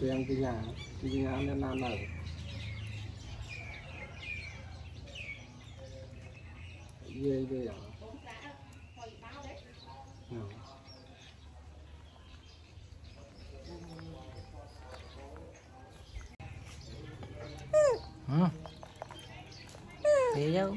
quen cái nhà nên làm ở. Về ở. Thế đâu?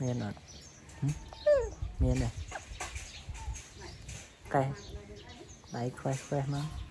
Miên rồi, miên này, cây, đấy khoe khoe nó.